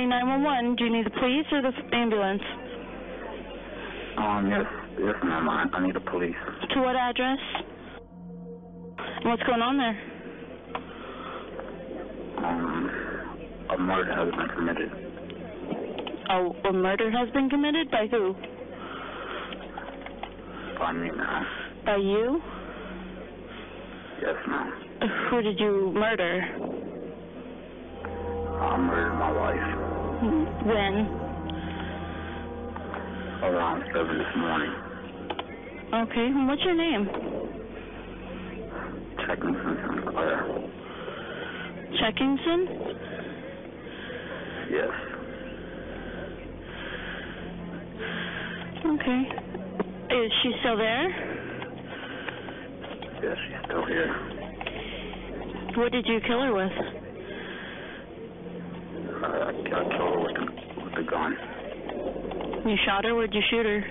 Hi, 911. Do you need the police or the ambulance? Yes, ma'am. I need the police. To what address? And what's going on there? A murder has been committed. Oh, a murder has been committed? By who? By me, ma'am. By you? Yes, ma'am. Who did you murder? I murdered my wife. When? Around 7 this morning. Okay, and what's your name? Checkingson Sinclair. Checkingson? Yes. Okay. Is she still there? Yes, she's still here. What did you kill her with? I killed her with a gun. You shot her? Where'd you shoot her?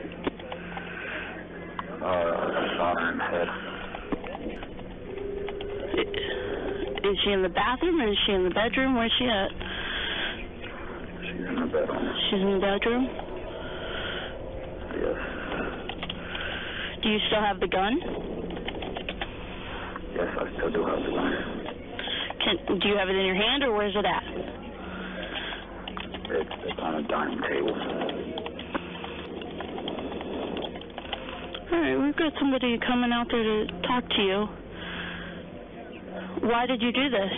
I shot her in the head. Is she in the bathroom or is she in the bedroom? Where's she at? She's in the bedroom. She's in the bedroom? Yes. Do you still have the gun? Yes, I still do have the gun. Do you have it in your hand or where's it at? It's on a dining table. All right, we've got somebody coming out there to talk to you. Why did you do this?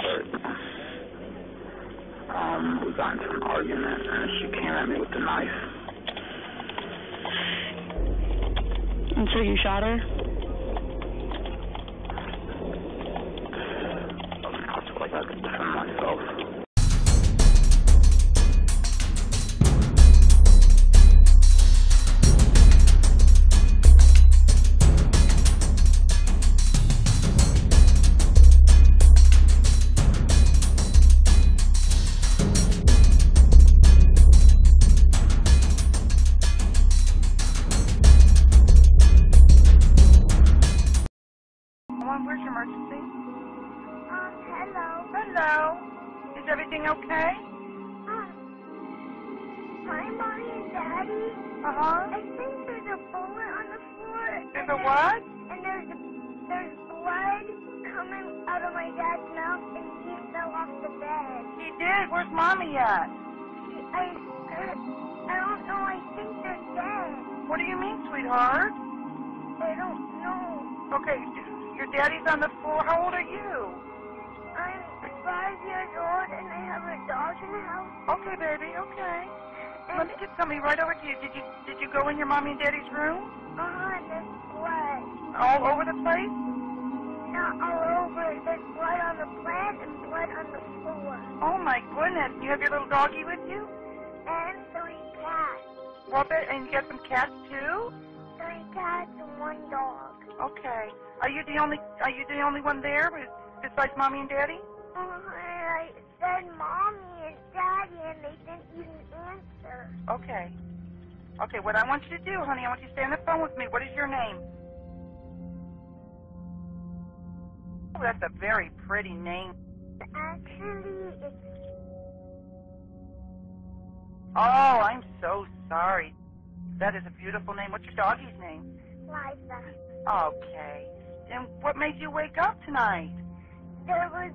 We got into an argument, and she came at me with a knife. And so you shot her? I feel like I could defend myself. Where's your emergency? Hello. Hello. Is everything okay? My mommy and daddy. I think there's a bullet on the floor. There's a what? And there's blood coming out of my dad's mouth, and he fell off the bed. He did? Where's mommy at? I don't know. I think they're dead. What do you mean, sweetheart? I don't know. Okay. Your daddy's on the floor. How old are you? I'm 5 years old, and I have a dog in the house. Okay, baby. Okay. And let me get somebody right over to you. Did you go in your mommy and daddy's room? There's blood. All over the place? Not all over. There's blood on the bed and blood on the floor. Oh my goodness! You have your little doggy with you? And 3 cats. Well, and you got some cats too? 3 cats and 1 dog. Okay. Are you the only one there besides mommy and daddy? I said mommy and daddy, and they didn't even answer. Okay. Okay, what I want you to do, honey, I want you to stay on the phone with me. What is your name? Oh, that's a very pretty name. Actually, it's... Oh, I'm so sorry. That is a beautiful name. What's your doggy's name? Liza. Okay. And what made you wake up tonight? I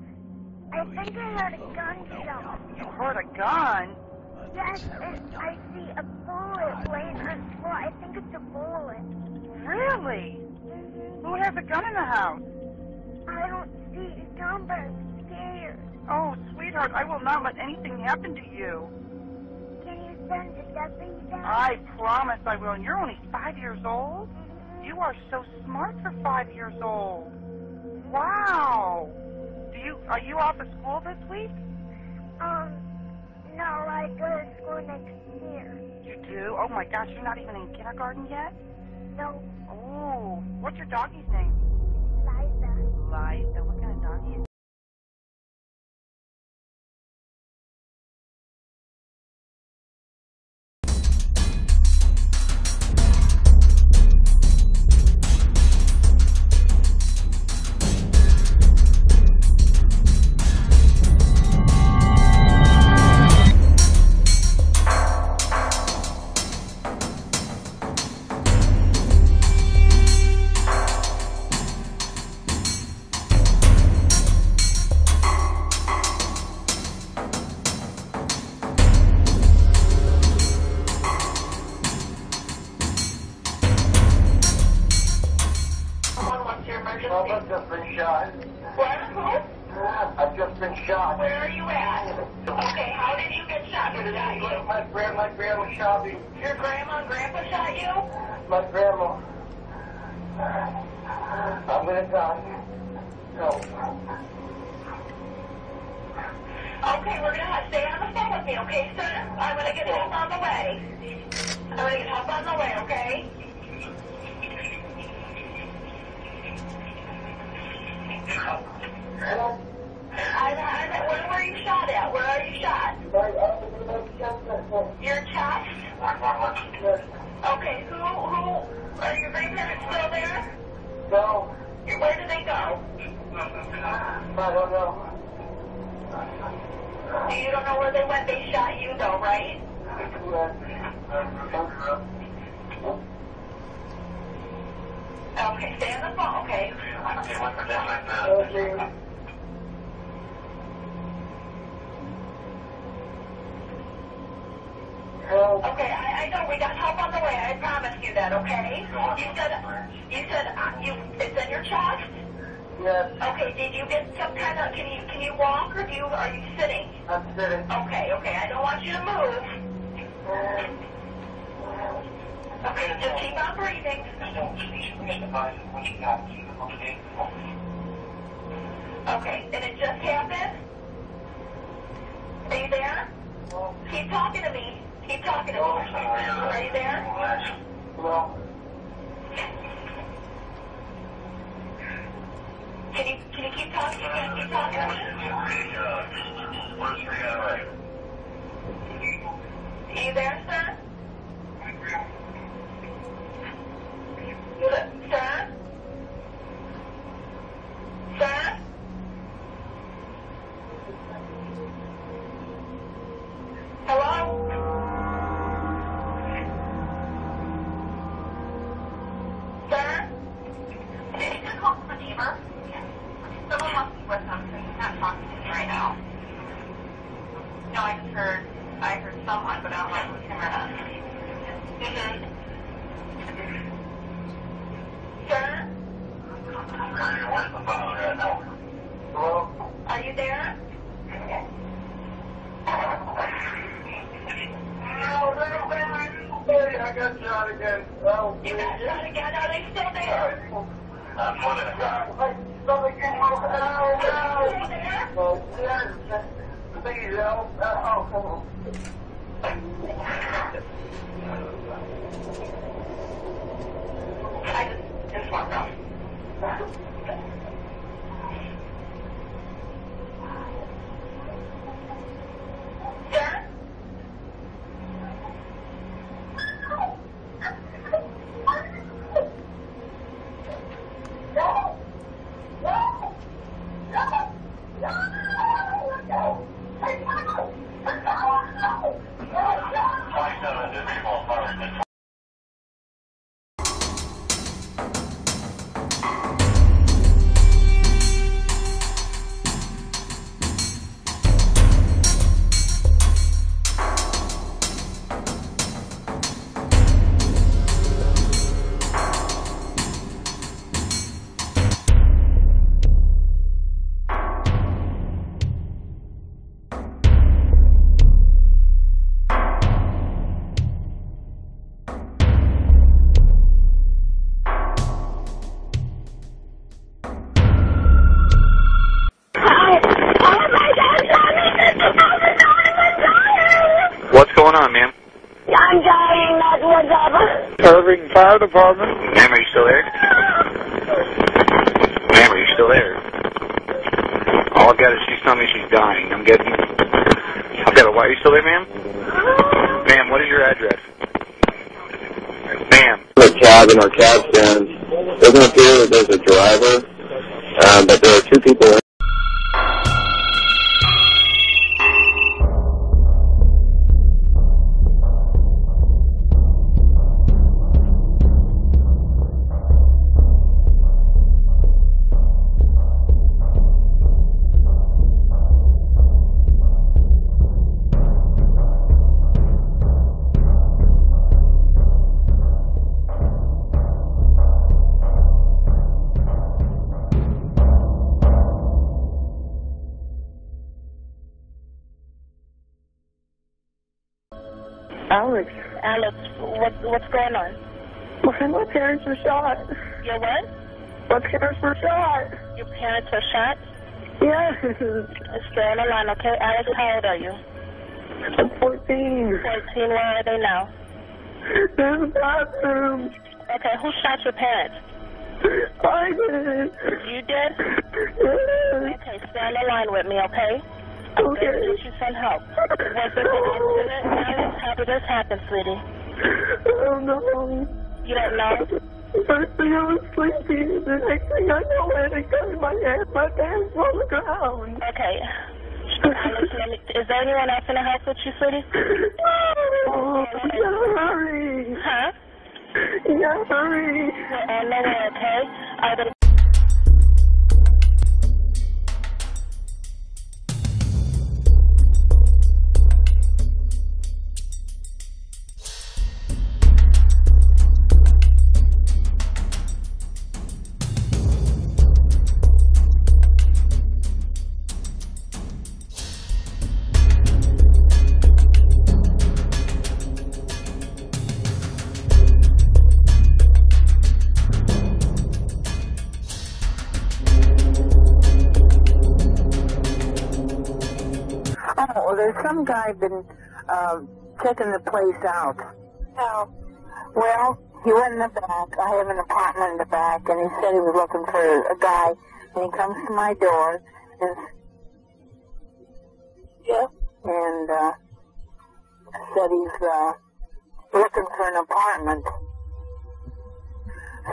think I heard a gunshot. You heard a gun? Yes, and I see a bullet laying on the floor. I think it's a bullet. Really? Who has a gun in the house? I don't see a gun, but I'm scared. Oh, sweetheart, I will not let anything happen to you. Can you send the deputy down? I promise I will. And you're only 5 years old? You are so smart for 5 years old. Wow. Are you off of school this week? No, I go to school next year. You do? Oh my gosh, you're not even in kindergarten yet? No. Oh, what's your doggy's name? Liza. Liza, what kind of doggy is that? Well, I've just been shot. What? I've just been shot. Where are you at? Okay, how did you get shot? Did I go to my grandma shot me. Your grandma and grandpa shot you? My grandma. I'm gonna die. No. Okay, we're gonna stay on the phone with me, okay, sir? I'm gonna get help on the way. Okay? Where were you shot at? Where are you shot? Your chest? Okay, who are your grandparents still there? No. Where did they go? I don't know. You don't know where they went? They shot you though, right? Okay, stay on the phone, okay? Okay. Okay, I know we got help on the way. I promise you that, okay? It's in your chest? Yes. Okay, did you get some kind of, can you walk or are you sitting? I'm sitting. Okay, I don't want you to move. Okay, just keep on breathing. Okay, and it just happened? Are you there? Keep talking to me. Are you there? Well. Can you keep talking? Keep talking to me. Are you there, sir? Sir? Hello? I heard someone, but I don't know if it was him or not. Sir? Hello? Are you there? I got shot again. Oh, you got shot again? Are they still there? I just want to Sir? Irving Fire Department. Ma'am, are you still there? Ma'am, are you still there? All I've got is she's telling me she's dying. I'm getting... I've got a... Are you still there, ma'am? Ma'am, what is your address? Ma'am. The cab and our cab stands. It doesn't appear that there's a driver, but there are two people in. Alex. Alex, what's going on? My parents were shot. Your what? My parents were shot. Your parents were shot? Yes. Stay on the line, okay? Alex, how old are you? I'm 14. 14, where are they now? They're in the bathroom. Okay, who shot your parents? I did. You did? Yes. Okay, stay on the line with me, okay? Okay. Did you send help? Was it an incident? Alex, how did this happen, sweetie? Oh, no. You don't know? First thing I was sleeping, the next thing I know, I had a gun in my hand. My pants on the ground. Okay. Alex, is there anyone else in the house with you, sweetie? Oh, yeah, hurry. Huh? Yeah, hurry. We're on the way, okay? There's some guy been checking the place out. Oh. Well, he went in the back. I have an apartment in the back, and he said he was looking for a guy, and he comes to my door, and yeah, and said he's looking for an apartment.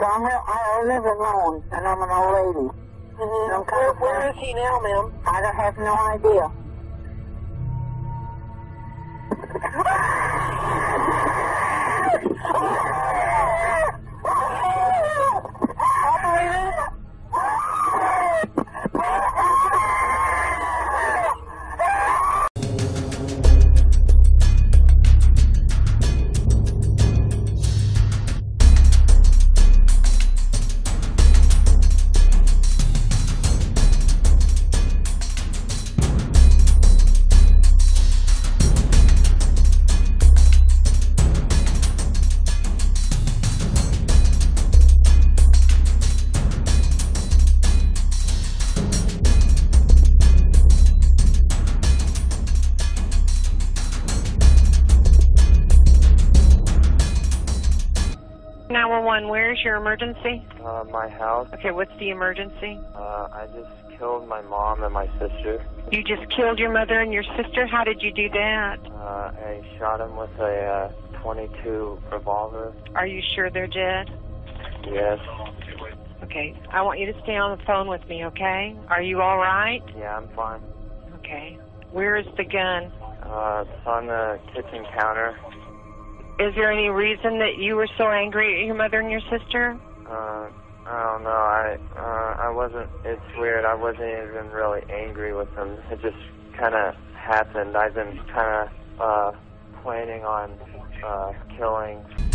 So I live alone, and I'm an old lady. Mm-hmm. I'm where is he now, ma'am? I don't have no idea. Where's your emergency? My house. Okay, what's the emergency? I just killed my mom and my sister. You just killed your mother and your sister? How did you do that? I shot them with a .22 revolver. Are you sure they're dead? Yes. Okay, I want you to stay on the phone with me, okay? Are you all right? Yeah, I'm fine. Okay. Where is the gun? It's on the kitchen counter. Is there any reason that you were so angry at your mother and your sister? I don't know. I wasn't. It's weird. I wasn't even really angry with them. It just kind of happened. I've been kind of planning on killing.